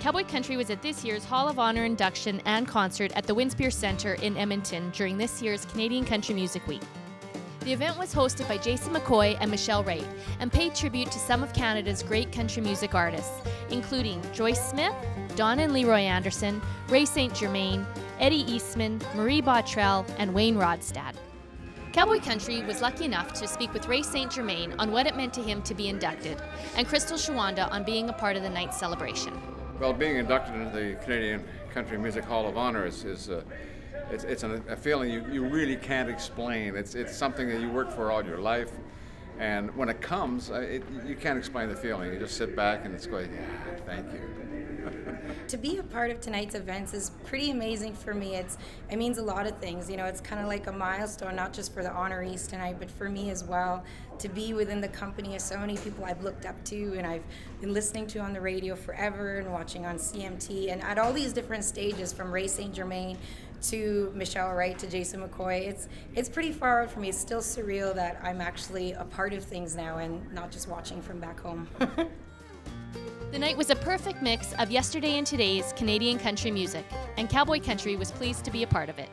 Cowboy Country was at this year's Hall of Honor induction and concert at the Winspear Centre in Edmonton during this year's Canadian Country Music Week. The event was hosted by Jason McCoy and Michelle Wright and paid tribute to some of Canada's great country music artists, including Joyce Smith, Don and Leroy Anderson, Ray St. Germain, Eddie Eastman, Marie Bottrell, and Wayne Rodstad. Cowboy Country was lucky enough to speak with Ray St. Germain on what it meant to him to be inducted, and Crystal Shawanda on being a part of the night's celebration. Well, being inducted into the Canadian Country Music Hall of Honor is a feeling you really can't explain. It's something that you work for all your life, and when it comes, you can't explain the feeling. You just sit back and it's going, yeah, thank you. To be a part of tonight's events is pretty amazing for me. It means a lot of things. You know, it's kind of like a milestone, not just for the honorees tonight, but for me as well. To be within the company of so many people I've looked up to and I've been listening to on the radio forever and watching on CMT and at all these different stages, from Ray St. Germain to Michelle Wright to Jason McCoy, it's pretty far out for me. It's still surreal that I'm actually a part of things now and not just watching from back home. The night was a perfect mix of yesterday and today's Canadian country music, and Cowboy Country was pleased to be a part of it.